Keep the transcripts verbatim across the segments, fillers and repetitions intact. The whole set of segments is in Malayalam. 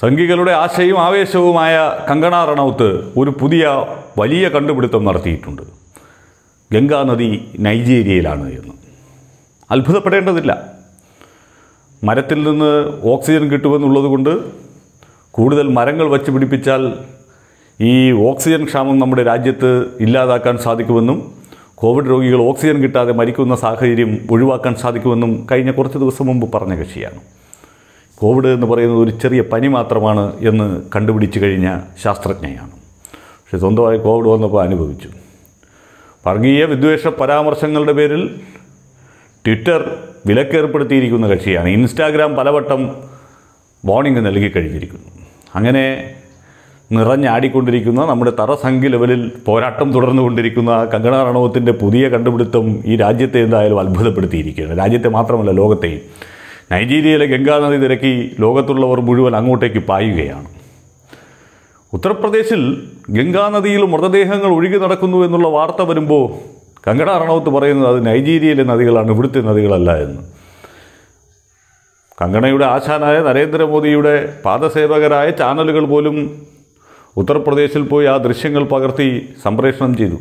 സംഘികളുടെ ആശയും ആവേശവുമായ കങ്കണ റണൗത്ത് ഒരു പുതിയ വലിയ കണ്ടുപിടുത്തം നടത്തിയിട്ടുണ്ട്. ഗംഗാ നദി നൈജീരിയയിലാണ് എന്ന് അത്ഭുതപ്പെടേണ്ടതില്ല. മരത്തിൽ നിന്ന് ഓക്സിജൻ കിട്ടുമെന്നുള്ളതുകൊണ്ട് കൂടുതൽ മരങ്ങൾ വച്ച് പിടിപ്പിച്ചാൽ ഈ ഓക്സിജൻ ക്ഷാമം നമ്മുടെ രാജ്യത്ത് ഇല്ലാതാക്കാൻ സാധിക്കുമെന്നും കോവിഡ് രോഗികൾ ഓക്സിജൻ കിട്ടാതെ മരിക്കുന്ന സാഹചര്യം ഒഴിവാക്കാൻ സാധിക്കുമെന്നും കഴിഞ്ഞ കുറച്ച് ദിവസം മുമ്പ് പറഞ്ഞ കക്ഷിയാണ്. കോവിഡ് എന്ന് പറയുന്നത് ഒരു ചെറിയ പനി മാത്രമാണ് എന്ന് കണ്ടുപിടിച്ചു കഴിഞ്ഞ ശാസ്ത്രജ്ഞയാണ്. പക്ഷെ സ്വന്തമായി കോവിഡ് വന്നപ്പോൾ അനുഭവിച്ചു. വർഗീയ വിദ്വേഷ പരാമർശങ്ങളുടെ പേരിൽ ട്വിറ്റർ വിലക്കേർപ്പെടുത്തിയിരിക്കുന്ന കക്ഷിയാണ്. ഇൻസ്റ്റാഗ്രാം പലവട്ടം വാർണിംഗ് നൽകി കഴിഞ്ഞിരിക്കുന്നു. അങ്ങനെ നിറഞ്ഞാടിക്കൊണ്ടിരിക്കുന്ന നമ്മുടെ തറസംഖ്യ ലെവലിൽ പോരാട്ടം തുടർന്നുകൊണ്ടിരിക്കുന്ന കങ്കണ റണൗത്തിൻ്റെ പുതിയ കണ്ടുപിടുത്തം ഈ രാജ്യത്തെ എന്തായാലും അത്ഭുതപ്പെടുത്തിയിരിക്കുകയാണ്. രാജ്യത്തെ മാത്രമല്ല, ലോകത്തെയും. നൈജീരിയയിലെ ഗംഗാനദി നിരക്കി ലോകത്തുള്ളവർ മുഴുവൻ അങ്ങോട്ടേക്ക് പായുകയാണ്. ഉത്തർപ്രദേശിൽ ഗംഗാനദിയിൽ മൃതദേഹങ്ങൾ ഒഴുകി നടക്കുന്നു എന്നുള്ള വാർത്ത വരുമ്പോൾ കങ്കണ റണൗത്ത് പറയുന്നത് അത് നൈജീരിയയിലെ നദികളാണ്, ഇവിടുത്തെ നദികളല്ല എന്ന്. കങ്കണയുടെ ആശാനായ നരേന്ദ്രമോദിയുടെ പാദസേവകരായ ചാനലുകൾ പോലും ഉത്തർപ്രദേശിൽ പോയി ആ ദൃശ്യങ്ങൾ പകർത്തി സംപ്രേഷണം ചെയ്തു.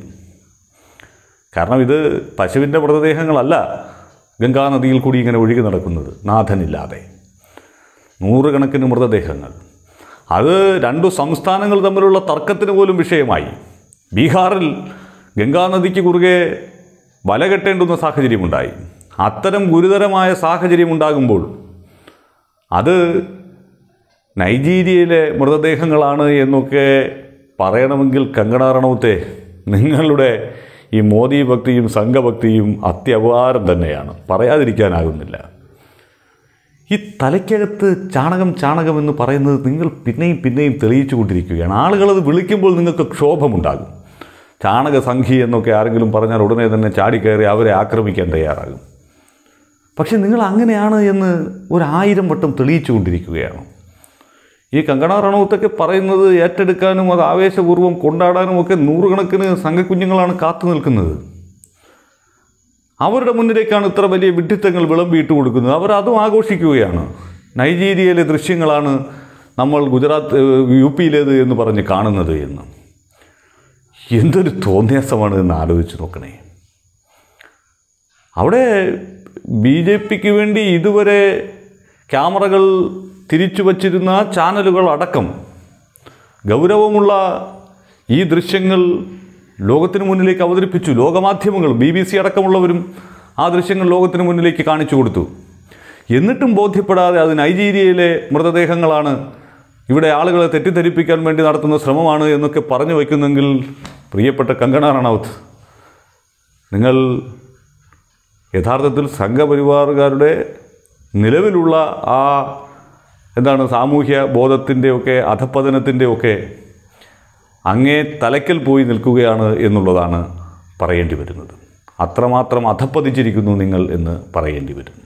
കാരണം ഇത് പശുവിൻ്റെ മൃതദേഹങ്ങളല്ല ഗംഗാനദിയിൽ കൂടി ഇങ്ങനെ ഒഴുകി നടക്കുന്നത്, നാഥനില്ലാതെ നൂറുകണക്കിന് മൃതദേഹങ്ങൾ. അത് രണ്ടു സംസ്ഥാനങ്ങൾ തമ്മിലുള്ള തർക്കത്തിന് പോലും വിഷയമായി. ബീഹാറിൽ ഗംഗാനദിക്ക് കുറുകെ വല കെട്ടേണ്ടുന്ന സാഹചര്യമുണ്ടായി. അത്തരം ഗുരുതരമായ സാഹചര്യമുണ്ടാകുമ്പോൾ അത് നൈജീരിയയിലെ മൃതദേഹങ്ങളാണ് എന്നൊക്കെ പറയണമെങ്കിൽ കങ്കണ റണൗത്തെ, നിങ്ങളുടെ ഈ മോദി ഭക്തിയും സംഘഭക്തിയും അത്യപാരം തന്നെയാണ്, പറയാതിരിക്കാനാകുന്നില്ല. ഈ തലയ്ക്കകത്ത് ചാണകം ചാണകം എന്ന് പറയുന്നത് നിങ്ങൾ പിന്നെയും പിന്നെയും തെളിയിച്ചു കൊണ്ടിരിക്കുകയാണ്. ആളുകളത് വിളിക്കുമ്പോൾ നിങ്ങൾക്ക് ക്ഷോഭമുണ്ടാകും. ചാണകസംഘി എന്നൊക്കെ ആരെങ്കിലും പറഞ്ഞാൽ ഉടനെ തന്നെ ചാടിക്കയറി അവരെ ആക്രമിക്കാൻ തയ്യാറാകും. പക്ഷെ നിങ്ങൾ അങ്ങനെയാണ് എന്ന് ഒരായിരം വട്ടം തെളിയിച്ചു കൊണ്ടിരിക്കുകയാണ്. ഈ കങ്കണ റണൗത്തൊക്കെ പറയുന്നത് ഏറ്റെടുക്കാനും അത് ആവേശപൂർവ്വം കൊണ്ടാടാനും ഒക്കെ നൂറുകണക്കിന് സംഘക്കുഞ്ഞുങ്ങളാണ് കാത്തു നിൽക്കുന്നത്. അവരുടെ മുന്നിലേക്കാണ് ഇത്ര വലിയ വിഡ്ഢിത്തങ്ങൾ വിളമ്പിയിട്ട് കൊടുക്കുന്നത്. അവർ അതും ആഘോഷിക്കുകയാണ്. നൈജീരിയയിലെ ദൃശ്യങ്ങളാണ് നമ്മൾ ഗുജറാത്ത് യു പിയിലേത് എന്ന് പറഞ്ഞ് കാണുന്നത് എന്ന്. എന്തൊരു തോന്നിയാസമാണ് എന്ന് ആലോചിച്ച് നോക്കണേ. അവിടെ ബി ജെ പിക്ക് വേണ്ടി ഇതുവരെ ക്യാമറകൾ തിരിച്ചു വച്ചിരുന്ന ചാനലുകൾ അടക്കം ഗൗരവമുള്ള ഈ ദൃശ്യങ്ങൾ ലോകത്തിന് മുന്നിലേക്ക് അവതരിപ്പിച്ചു. ലോകമാധ്യമങ്ങൾ ബി ബി സി അടക്കമുള്ളവരും ആ ദൃശ്യങ്ങൾ ലോകത്തിന് മുന്നിലേക്ക് കാണിച്ചു കൊടുത്തു. എന്നിട്ടും ബോധ്യപ്പെടാതെ അത് നൈജീരിയയിലെ മൃതദേഹങ്ങളാണ്, ഇവിടെ ആളുകളെ തെറ്റിദ്ധരിപ്പിക്കാൻ വേണ്ടി നടത്തുന്ന ശ്രമമാണ് എന്നൊക്കെ പറഞ്ഞു വയ്ക്കുന്നെങ്കിൽ, പ്രിയപ്പെട്ട കങ്കണ റണൗത്ത്, നിങ്ങൾ യഥാർത്ഥത്തിൽ സംഘപരിവാറുകാരുടെ നിലവിലുള്ള ആ എന്താണ് സാമൂഹ്യ ബോധത്തിൻ്റെയൊക്കെ അധപ്പതനത്തിൻ്റെയൊക്കെ അങ്ങേ തലയ്ക്കൽ പോയി നിൽക്കുകയാണ് എന്നുള്ളതാണ് പറയേണ്ടി വരുന്നത്. അത്രമാത്രം അധപ്പതിച്ചിരിക്കുന്നു നിങ്ങൾ എന്ന് പറയേണ്ടി വരുന്നു.